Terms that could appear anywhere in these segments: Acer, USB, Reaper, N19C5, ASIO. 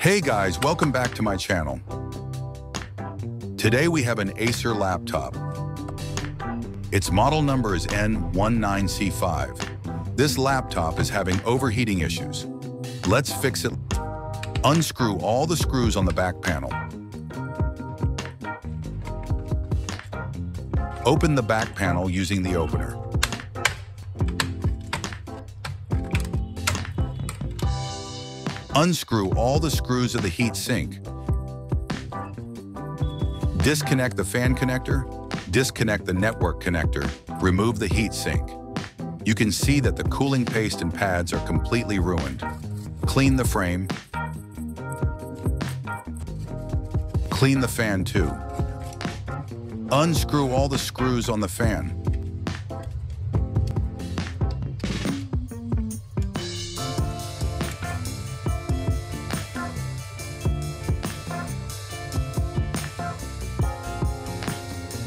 Hey guys, welcome back to my channel. Today we have an Acer laptop. Its model number is N19C5. This laptop is having overheating issues. Let's fix it. Unscrew all the screws on the back panel. Open the back panel using the opener. Unscrew all the screws of the heat sink. Disconnect the fan connector. Disconnect the network connector. Remove the heat sink. You can see that the cooling paste and pads are completely ruined. Clean the frame. Clean the fan too. Unscrew all the screws on the fan.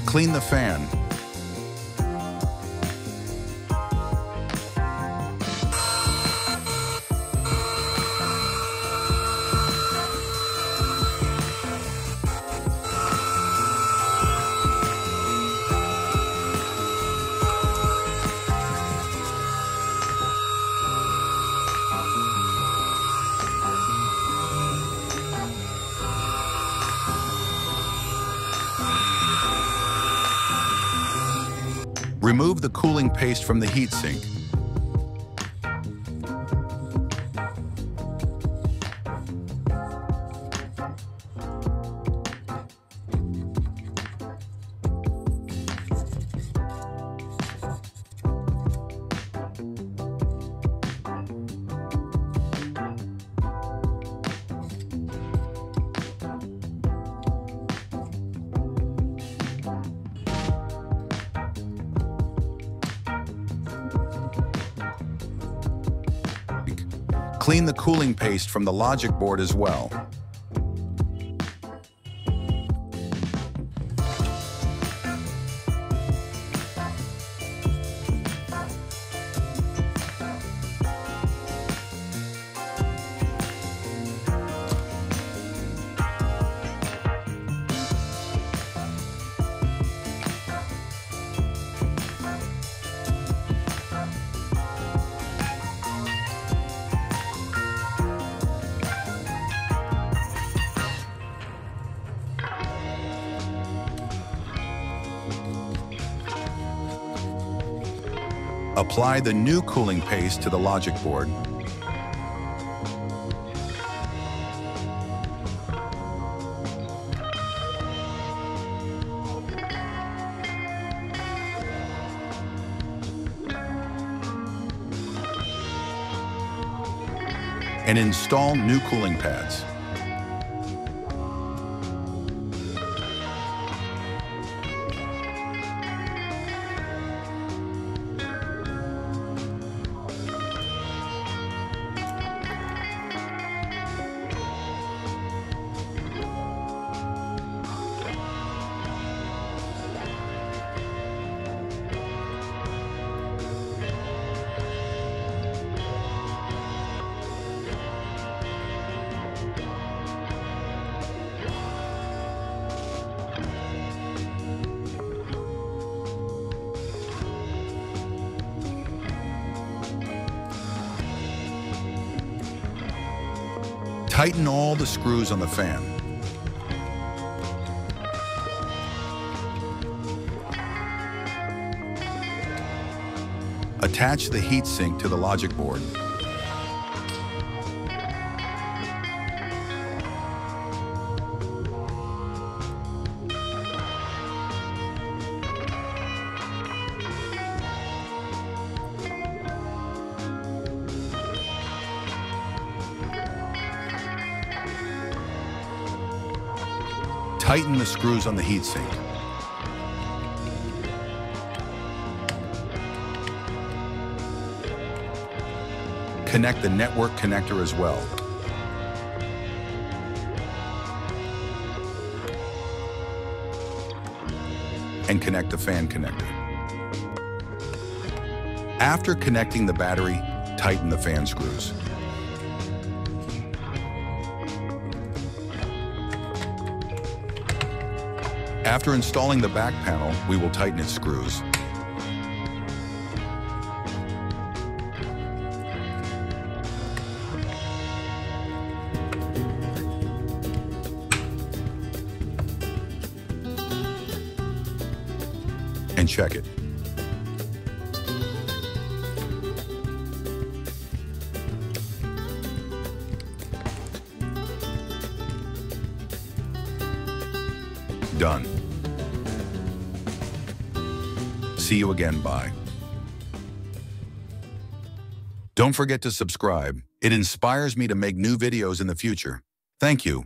Clean the fan. Remove the cooling paste from the heatsink. Clean the cooling paste from the logic board as well. Apply the new cooling paste to the logic board. And install new cooling pads. Tighten all the screws on the fan. Attach the heatsink to the logic board. Tighten the screws on the heatsink. Connect the network connector as well. And connect the fan connector. After connecting the battery, tighten the fan screws. After installing the back panel, we will tighten its screws. And check it. Done. See you again, bye. Don't forget to subscribe. It inspires me to make new videos in the future. Thank you.